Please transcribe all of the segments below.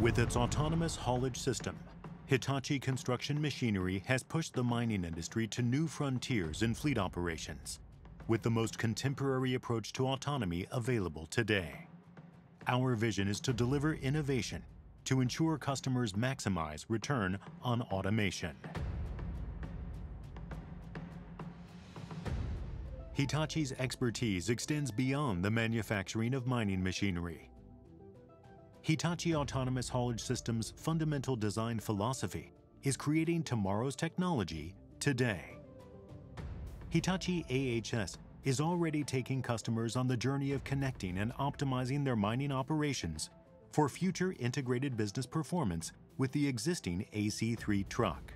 With its autonomous haulage system, Hitachi Construction Machinery has pushed the mining industry to new frontiers in fleet operations, with the most contemporary approach to autonomy available today. Our vision is to deliver innovation to ensure customers maximize return on automation. Hitachi's expertise extends beyond the manufacturing of mining machinery. Hitachi Autonomous Haulage System's fundamental design philosophy is creating tomorrow's technology today. Hitachi AHS is already taking customers on the journey of connecting and optimizing their mining operations for future integrated business performance with the existing AC3 truck.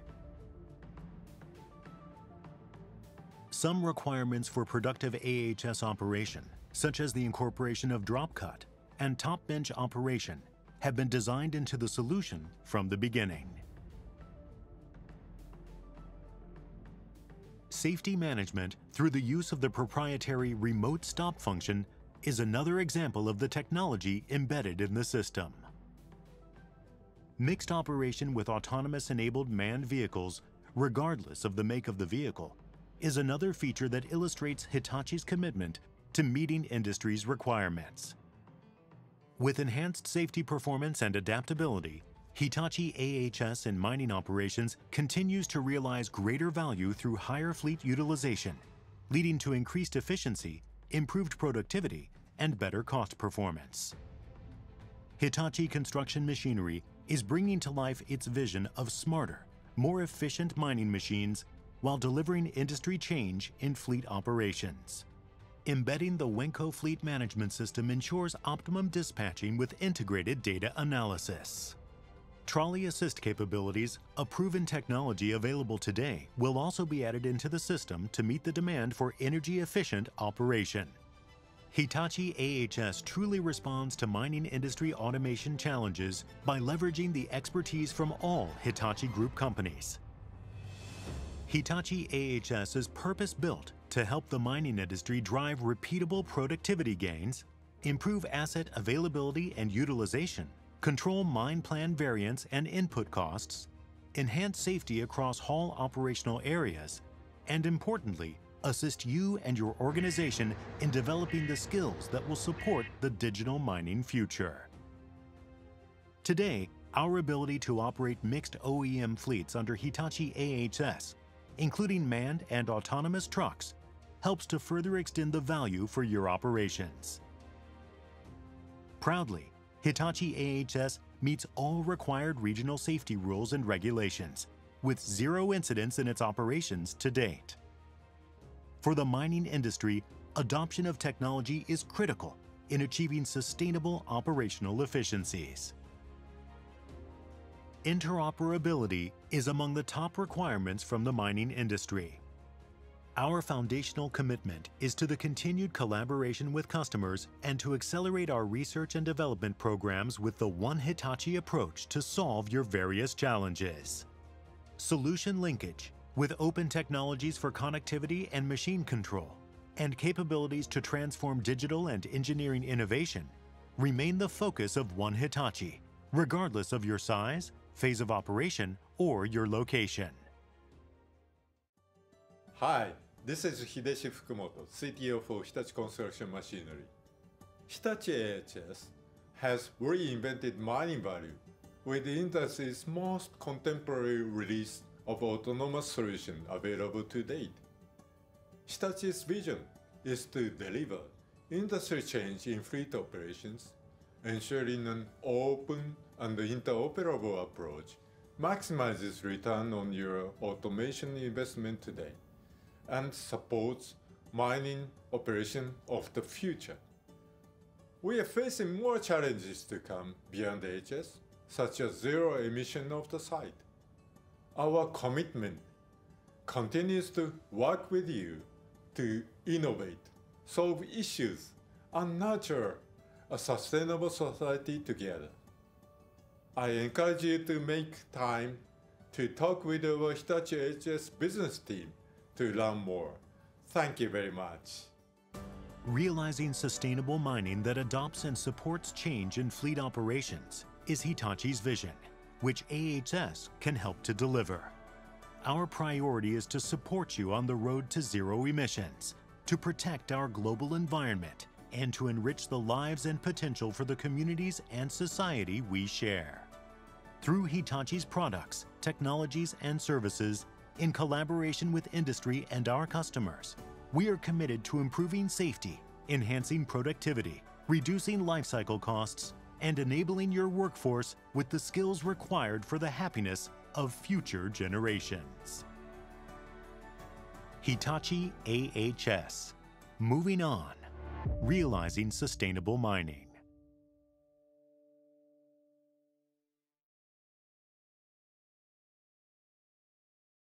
Some requirements for productive AHS operation, such as the incorporation of drop cut and top bench operation, have been designed into the solution from the beginning. Safety management through the use of the proprietary remote stop function is another example of the technology embedded in the system. Mixed operation with autonomous-enabled manned vehicles, regardless of the make of the vehicle, is another feature that illustrates Hitachi's commitment to meeting industry's requirements. With enhanced safety performance and adaptability, Hitachi AHS in mining operations continues to realize greater value through higher fleet utilization, leading to increased efficiency, improved productivity, and better cost performance. Hitachi Construction Machinery is bringing to life its vision of smarter, more efficient mining machines while delivering industry change in fleet operations. Embedding the Wenco fleet management system ensures optimum dispatching with integrated data analysis. Trolley assist capabilities, a proven technology available today, will also be added into the system to meet the demand for energy-efficient operation. Hitachi AHS truly responds to mining industry automation challenges by leveraging the expertise from all Hitachi Group companies. Hitachi AHS is purpose-built to help the mining industry drive repeatable productivity gains, improve asset availability and utilization, control mine plan variance and input costs, enhance safety across haul operational areas, and importantly, assist you and your organization in developing the skills that will support the digital mining future. Today, our ability to operate mixed OEM fleets under Hitachi AHS, including manned and autonomous trucks, helps to further extend the value for your operations. Proudly, Hitachi AHS meets all required regional safety rules and regulations, with zero incidents in its operations to date. For the mining industry, adoption of technology is critical in achieving sustainable operational efficiencies. Interoperability is among the top requirements from the mining industry. Our foundational commitment is to the continued collaboration with customers and to accelerate our research and development programs with the One Hitachi approach to solve your various challenges. Solution linkage with open technologies for connectivity and machine control and capabilities to transform digital and engineering innovation remain the focus of One Hitachi, regardless of your size, phase of operation, or your location. Hi. This is Hideshi Fukumoto, CTO for Hitachi Construction Machinery. Hitachi AHS has reinvented mining value with the industry's most contemporary release of autonomous solutions available to date. Hitachi's vision is to deliver industry change in fleet operations, ensuring an open and interoperable approach maximizes return on your automation investment today and supports mining operation of the future. We are facing more challenges to come beyond AHS, such as zero emission of the site. Our commitment continues to work with you to innovate, solve issues, and nurture a sustainable society together. I encourage you to make time to talk with our Hitachi AHS business team to learn more. Thank you very much. Realizing sustainable mining that adopts and supports change in fleet operations is Hitachi's vision, which AHS can help to deliver. Our priority is to support you on the road to zero emissions, to protect our global environment, and to enrich the lives and potential for the communities and society we share. Through Hitachi's products, technologies, and services, in collaboration with industry and our customers, we are committed to improving safety, enhancing productivity, reducing lifecycle costs, and enabling your workforce with the skills required for the happiness of future generations. Hitachi AHS. Moving on. Realizing sustainable mining.